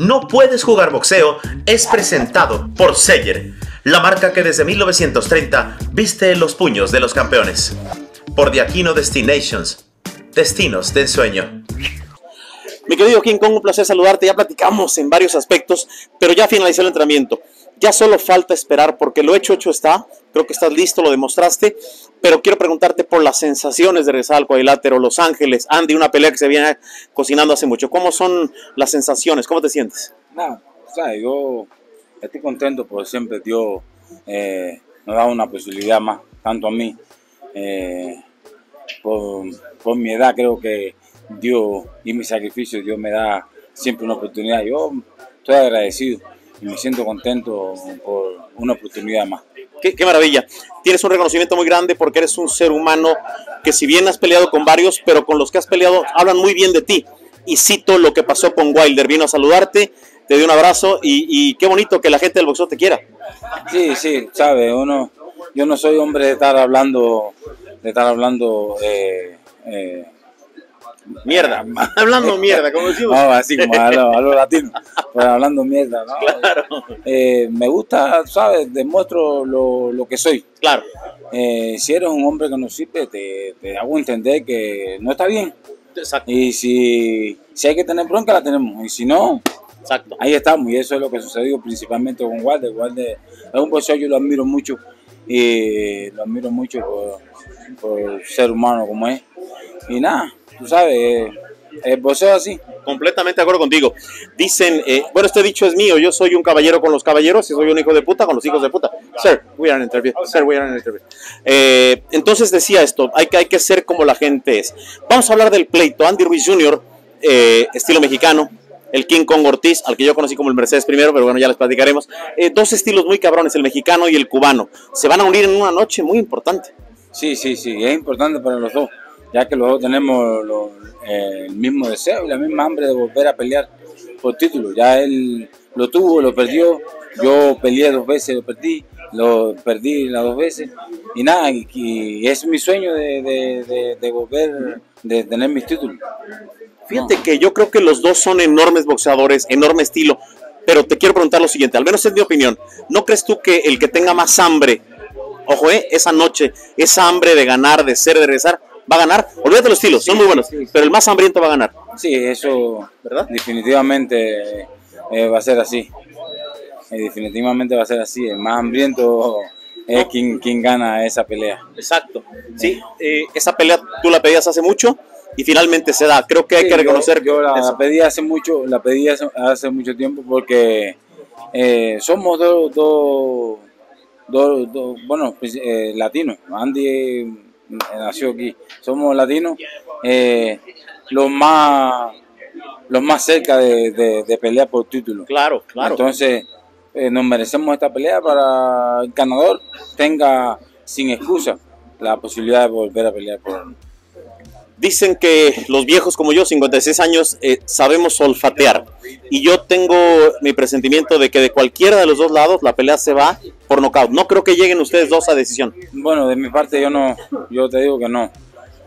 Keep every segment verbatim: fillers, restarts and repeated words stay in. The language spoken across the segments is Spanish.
No puedes jugar boxeo es presentado por Zeyer, la marca que desde mil novecientos treinta viste en los puños de los campeones. Por De Aquino Destinations, destinos de ensueño. Mi querido King Kong, un placer saludarte. Ya platicamos en varios aspectos, pero ya finalizó el entrenamiento. Ya solo falta esperar, porque lo hecho, hecho está. Creo que estás listo, lo demostraste. Pero quiero preguntarte por las sensaciones de regresar al cuadrilátero, Los Ángeles, Andy, una pelea que se viene cocinando hace mucho. ¿Cómo son las sensaciones? ¿Cómo te sientes? Nada, o sea, yo estoy contento porque siempre Dios eh, nos da una posibilidad más, tanto a mí. Eh, por, por mi edad, creo que Dios y mi sacrificio, Dios me da siempre una oportunidad. Yo estoy agradecido. Y me siento contento por una oportunidad más. Qué, qué maravilla. Tienes un reconocimiento muy grande porque eres un ser humano que, si bien has peleado con varios, pero con los que has peleado hablan muy bien de ti. Y cito lo que pasó con Wilder. Vino a saludarte, te dio un abrazo y, y qué bonito que la gente del boxeo te quiera. Sí, sí, sabes, uno, yo no soy hombre de estar hablando, de estar hablando... Eh, eh, Mierda, hablando mierda, como decimos. No, así como a los lo latinos, pues hablando mierda, ¿no? Claro. Eh, me gusta, ¿sabes? Demuestro lo, lo que soy. Claro. Eh, si eres un hombre que no sirve, te, te hago entender que no está bien. Exacto. Y si, si hay que tener bronca, la tenemos. Y si no, exacto, ahí estamos. Y eso es lo que sucedió principalmente con Wilder. Wilder es un boxeador, yo lo admiro mucho. Y lo admiro mucho por, por ser humano como es. Y nada. Tú sabes, el boxeo así. Completamente de acuerdo contigo. Dicen, eh, bueno, este dicho es mío, yo soy un caballero con los caballeros y soy un hijo de puta con los hijos de puta. Sir, we are in an interview. Sir, we are in an interview. Eh, entonces decía esto, hay que, hay que ser como la gente es. Vamos a hablar del pleito. Andy Ruiz junior, eh, estilo mexicano, el King Kong Ortiz, al que yo conocí como el Mercedes primero, pero bueno, ya les platicaremos. Eh, dos estilos muy cabrones, el mexicano y el cubano. Se van a unir en una noche muy importante. Sí, sí, sí, es importante para los dos, ya que los dos tenemos lo, eh, el mismo deseo y la misma hambre de volver a pelear por título. Ya él lo tuvo, lo perdió, yo peleé dos veces, lo perdí, lo perdí las dos veces, y nada, y, y es mi sueño de, de, de, de volver, de tener mis títulos. Fíjate no. que yo creo que los dos son enormes boxeadores, enorme estilo, pero te quiero preguntar lo siguiente, al menos es mi opinión, ¿no crees tú que el que tenga más hambre, ojo, eh, esa noche, esa hambre de ganar, de ser, de regresar, va a ganar? Olvídate los estilos, sí, son muy buenos, sí, sí, pero el más hambriento va a ganar. Sí, eso, ¿verdad? Definitivamente eh, va a ser así. Eh, definitivamente va a ser así. El más hambriento es eh, quien, quien gana esa pelea. Exacto. Sí, eh, esa pelea tú la pedías hace mucho y finalmente se da. Creo que hay sí, que reconocer. Yo, yo la eso. pedí hace mucho, la pedí hace, hace mucho tiempo porque eh, somos dos, dos, dos, dos bueno, pues, eh, latinos. Andy nació aquí, somos latinos, eh, los más los más cerca de, de, de pelear por título. Claro, claro. Entonces eh, nos merecemos esta pelea para el ganador tenga sin excusa la posibilidad de volver a pelear por él. Dicen que los viejos como yo, cincuenta y seis años, eh, sabemos olfatear. Y yo tengo mi presentimiento de que de cualquiera de los dos lados la pelea se va por nocaut. No creo que lleguen ustedes dos a decisión. Bueno, de mi parte yo no, yo te digo que no.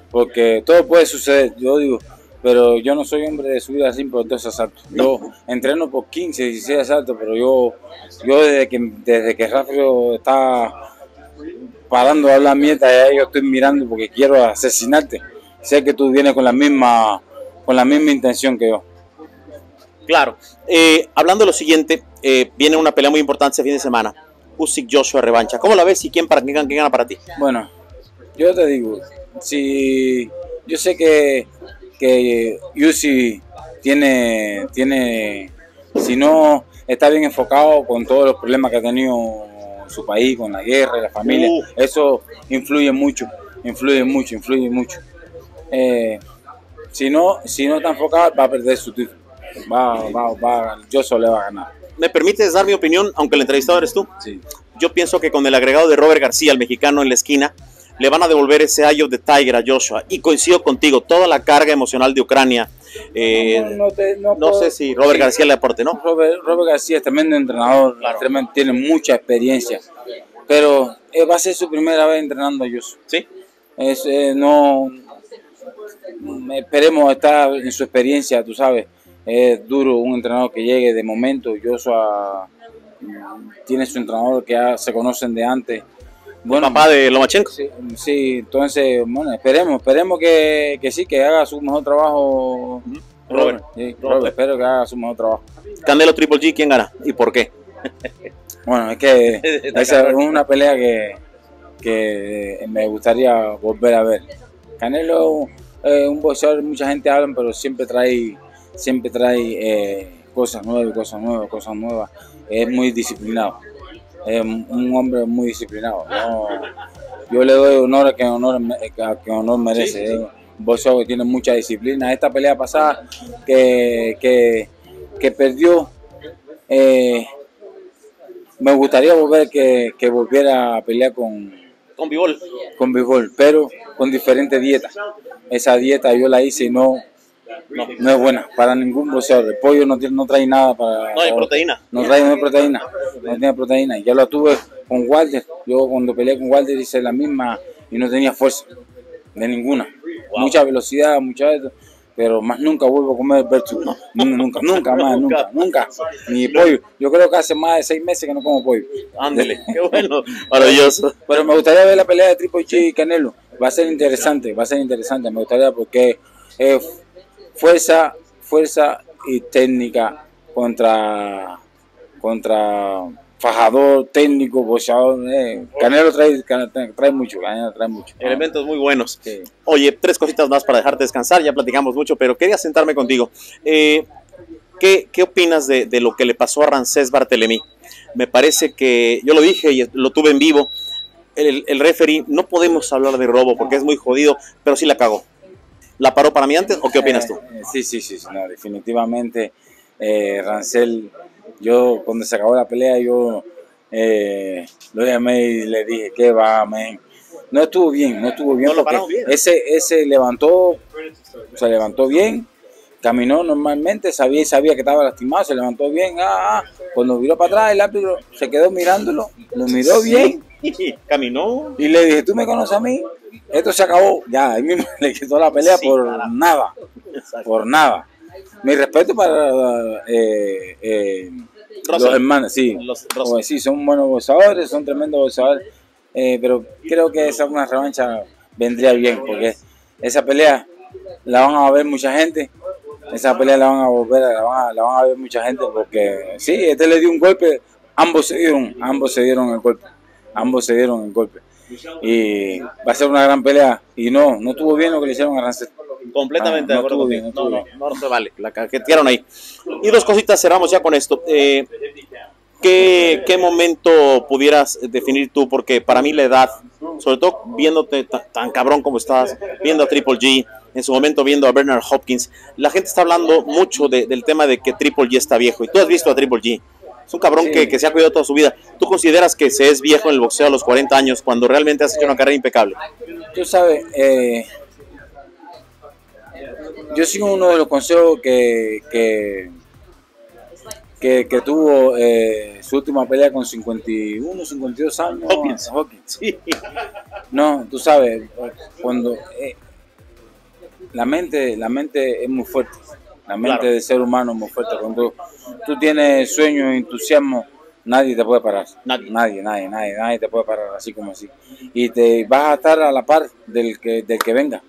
Porque todo puede suceder, yo digo, pero yo no soy hombre de subir así por dos asaltos. Yo entreno por quince, dieciséis asaltos, pero yo, yo desde que, desde que Rafael está parando de hablar mierda, ya yo estoy mirando porque quiero asesinarte. Sé que tú vienes con la misma, con la misma intención que yo. Claro. Eh, hablando de lo siguiente, eh, viene una pelea muy importante este fin de semana. Usyk Joshua revancha. ¿Cómo la ves y quién, para, quién, quién gana para ti? Bueno, yo te digo, si yo sé que, que Yussi tiene, tiene, si no está bien enfocado con todos los problemas que ha tenido su país, con la guerra y la familia, uh. eso influye mucho, influye mucho, influye mucho. Eh, si no, si no está enfocado, va a perder su título. Va, va, va, yo solo le va a ganar. ¿Me permites dar mi opinión, aunque el entrevistado eres tú? Sí. Yo pienso que con el agregado de Robert García, el mexicano en la esquina, le van a devolver ese ayo de Tiger a Joshua. Y coincido contigo, toda la carga emocional de Ucrania. Eh, no, no, te, no, no sé si Robert sí, García le aporte, ¿no? Robert, Robert García es tremendo entrenador, claro. tremendo, tiene mucha experiencia. Pero eh, va a ser su primera vez entrenando a Joshua. Sí. Es, eh, no... esperemos estar en su experiencia, tú sabes, Es duro un entrenador que llegue de momento. Joshua tiene su entrenador que ya se conocen de antes. Bueno, ¿el papá de Lomachenko? Sí, sí, entonces, bueno, esperemos, esperemos que, que sí, que haga su mejor trabajo. Robert. Sí, Robert, Robert. Espero que haga su mejor trabajo. Canelo Triple G, ¿quién gana y por qué? Bueno, es que esa es una pelea que, que me gustaría volver a ver. Canelo es eh, un boxeador, mucha gente habla, pero siempre trae, siempre trae eh, cosas nuevas, cosas nuevas, cosas nuevas. Es muy disciplinado. Es un hombre muy disciplinado. No, yo le doy honor a que honor, a que honor merece. Sí, sí. Un boxeador que tiene mucha disciplina. Esta pelea pasada que, que, que perdió, eh, me gustaría volver que, que volviera a pelear con, con Bivol. Con Bivol, pero con diferentes dietas. Esa dieta yo la hice y no, no, no es buena para ningún boxeador. El pollo no, no trae nada para... No hay proteína. No trae no proteína. No tiene proteína. Ya la tuve con Wilder. Yo cuando peleé con Wilder hice la misma y no tenía fuerza de ninguna. Wow. Mucha velocidad, mucha... Pero más nunca vuelvo a comer Bertu. No, nunca, nunca más, nunca, nunca. Ni pollo. Yo creo que hace más de seis meses que no como pollo. Ándale, qué bueno, maravilloso. Pero me gustaría ver la pelea de Triple G y Canelo. Va a ser interesante, va a ser interesante. Me gustaría porque eh, fuerza, fuerza y técnica contra, contra fajador, técnico, boxeador. Eh. Canelo trae, trae mucho, Canelo trae mucho. Elementos muy buenos. Sí. Oye, tres cositas más para dejarte descansar, ya platicamos mucho, pero quería sentarme contigo. Eh, ¿qué, qué opinas de, de lo que le pasó a Rancés Barthélemy? Me parece que, yo lo dije y lo tuve en vivo, el, el referee, no podemos hablar de robo porque es muy jodido, pero sí la cagó. ¿La paró para mí antes o qué opinas tú? Eh, sí, sí, sí, no, definitivamente eh, Rancel, yo cuando se acabó la pelea yo eh, lo llamé y le dije que va, man. No estuvo bien, no estuvo bien no, porque bien. ese ese levantó, se levantó bien, caminó normalmente, sabía sabía que estaba lastimado, se levantó bien, ah, ah. Cuando miró para atrás el árbitro se quedó mirándolo, lo miró bien. Caminó. Y le dije, tú me conoces a mí, esto se acabó. Ya, ahí mismo le quitó la pelea sí, por nada. nada. Por nada. Mi respeto para eh, eh, los hermanos, sí. Los, pues, sí, son buenos boxeadores, son tremendos boxeadores. Eh, pero creo que esa una revancha vendría bien, porque esa pelea la van a ver mucha gente. Esa pelea la van a volver, la van a, la van a ver mucha gente, porque sí, este le dio un golpe, ambos se dieron, ambos se dieron el golpe. Ambos se dieron el golpe. Y va a ser una gran pelea. Y no, no estuvo bien lo que le hicieron a Rancés. Completamente ah, no de acuerdo contigo. No, no, no, no se vale. La cajetearon ahí. Y dos cositas, cerramos ya con esto. Eh, ¿qué, ¿Qué momento pudieras definir tú? Porque para mí la edad, sobre todo viéndote tan, tan cabrón como estás, viendo a Triple G, en su momento viendo a Bernard Hopkins, la gente está hablando mucho de, del tema de que Triple G está viejo. Y tú has visto a Triple G. Es un cabrón sí. que, que se ha cuidado toda su vida. ¿Tú consideras que se es viejo en el boxeo a los cuarenta años cuando realmente has hecho una carrera impecable? Tú sabes, eh, yo sigo uno de los consejos que, que, que, que tuvo eh, su última pelea con cincuenta y uno, cincuenta y dos años. Hopkins. Hopkins. Sí. No, tú sabes, cuando eh, la, mente, la mente es muy fuerte. La mente claro. del ser humano es muy fuerte. Cuando tú tienes sueños, entusiasmo, nadie te puede parar. Nadie. nadie, nadie, nadie, nadie te puede parar así como así. Y te vas a estar a la par del que, del que venga.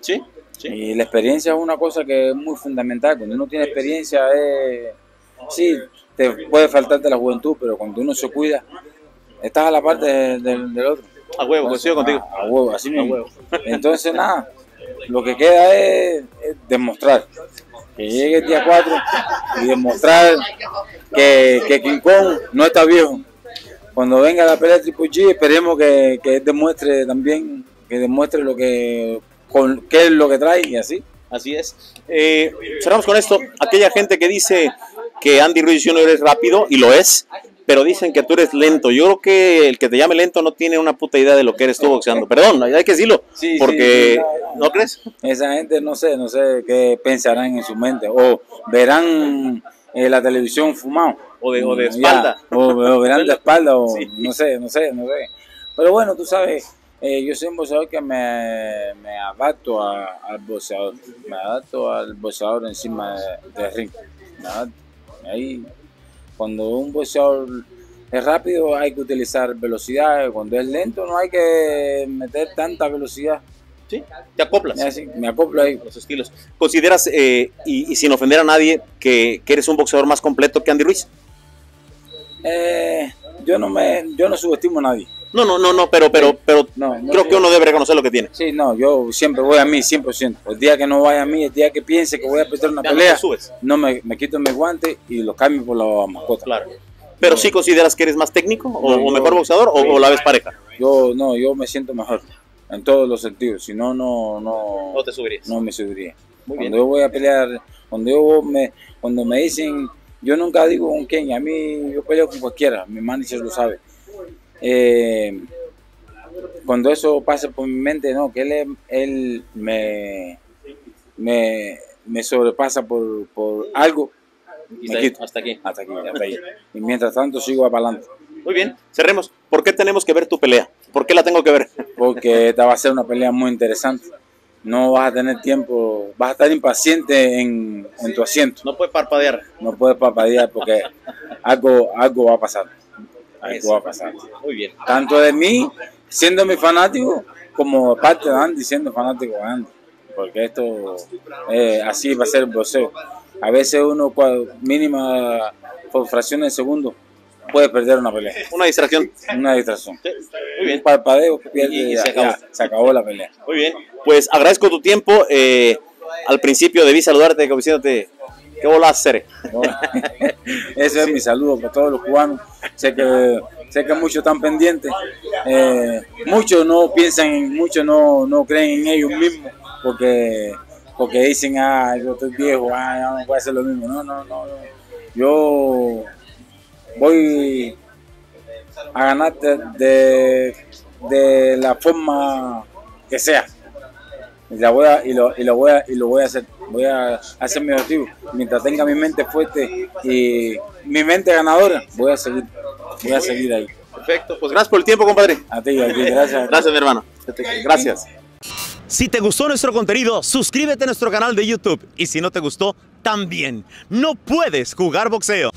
Sí, sí. Y la experiencia es una cosa que es muy fundamental. Cuando uno tiene experiencia, eh, sí, te puede faltarte la juventud, pero cuando uno se cuida, estás a la par de, de, del otro. A huevo, coincido contigo. A huevo, así mismo. A huevo. Entonces, nada, lo que queda es, es demostrar. Que llegue el día cuatro y demostrar que, que King Kong no está viejo. Cuando venga la pelea de Triple G, esperemos que, que demuestre también, que demuestre lo que, con, qué es lo que trae y así. Así es. Eh, cerramos con esto. Aquella gente que dice que Andy Ruiz junior es rápido, y lo es, pero dicen que tú eres lento. Yo creo que el que te llame lento no tiene una puta idea de lo que eres tú boxeando. Perdón, hay que decirlo, sí, porque... Sí, esa, ¿no crees? Esa gente no sé, no sé qué pensarán en su mente. O verán eh, la televisión fumado. O de, o de espalda. Ya, o, o verán de espalda, o sí. no sé, no sé, no sé. Pero bueno, tú sabes, Eh, yo soy un boxeador que me, me adapto a, al boxeador, me adapto al boxeador encima del de ring. Ahí, cuando un boxeador es rápido hay que utilizar velocidad, cuando es lento no hay que meter tanta velocidad. Sí, te acoplas. Sí, me acoplo ahí. Los estilos. ¿Consideras, eh, y, y sin ofender a nadie, que, que eres un boxeador más completo que Andy Ruiz? Eh, yo no me, yo no subestimo a nadie. No, no, no, no, pero, pero, pero no, no, creo yo, que uno debe reconocer lo que tiene. Sí, no, yo siempre voy a mí, cien por ciento. El día que no vaya a mí, el día que piense que voy a perder una ya pelea, no, subes. no me, me quito mis guantes y los cambio por la mascota. Claro. Pero no, sí consideras que eres más técnico no, o, yo, o mejor boxeador sí, o, o la ves pareja. Yo no, yo me siento mejor. En todos los sentidos, si no, no, no, no te subirías. No me subiría. Muy cuando bien. yo voy a pelear, cuando yo me, cuando me dicen, yo nunca digo con quién, a mí yo peleo con cualquiera, mi manager lo sabe. Eh, cuando eso pasa por mi mente, no, que él, él me, me, me sobrepasa por, por algo. Y me quito. Hasta aquí. Hasta aquí, hasta ahí. Y mientras tanto sigo para adelante. Muy bien, cerremos. ¿Por qué tenemos que ver tu pelea? ¿Por qué la tengo que ver? Porque esta va a ser una pelea muy interesante. No vas a tener tiempo, vas a estar impaciente en, en tu asiento. No puedes parpadear. No puedes parpadear porque algo, algo va a pasar. Algo Eso. va a pasar. Muy bien. Tanto de mí, siendo mi fanático, como parte de Andy, siendo fanático de Andy. Porque esto, eh, así va a ser el boxeo. A veces uno, mínima por fracciones de segundo, puede perder una pelea. Una distracción. Una distracción. Sí. Muy bien. Un parpadeo que pierde y se acabó. Ya, se acabó la pelea. Muy bien. Pues agradezco tu tiempo. Eh, al principio debí saludarte como diciéndote, ¿qué bola hacer? Bueno, ese es mi saludo para todos los cubanos. Sé que, sé que muchos están pendientes. Eh, muchos no piensan, muchos no, no creen en ellos mismos porque, porque dicen, ah, yo estoy viejo, ah, ya no puedo hacer lo mismo. No, no, no. Yo voy a ganar de, de, de la forma que sea y, la voy a, y, lo, y, lo voy a, y lo voy a hacer, voy a hacer mi objetivo. Mientras tenga mi mente fuerte y mi mente ganadora, voy a seguir, voy a seguir ahí. Perfecto, pues gracias por el tiempo, compadre. A ti, a ti, gracias. Gracias, mi hermano. Gracias. Si te gustó nuestro contenido, suscríbete a nuestro canal de YouTube y si no te gustó, también. No puedes jugar boxeo.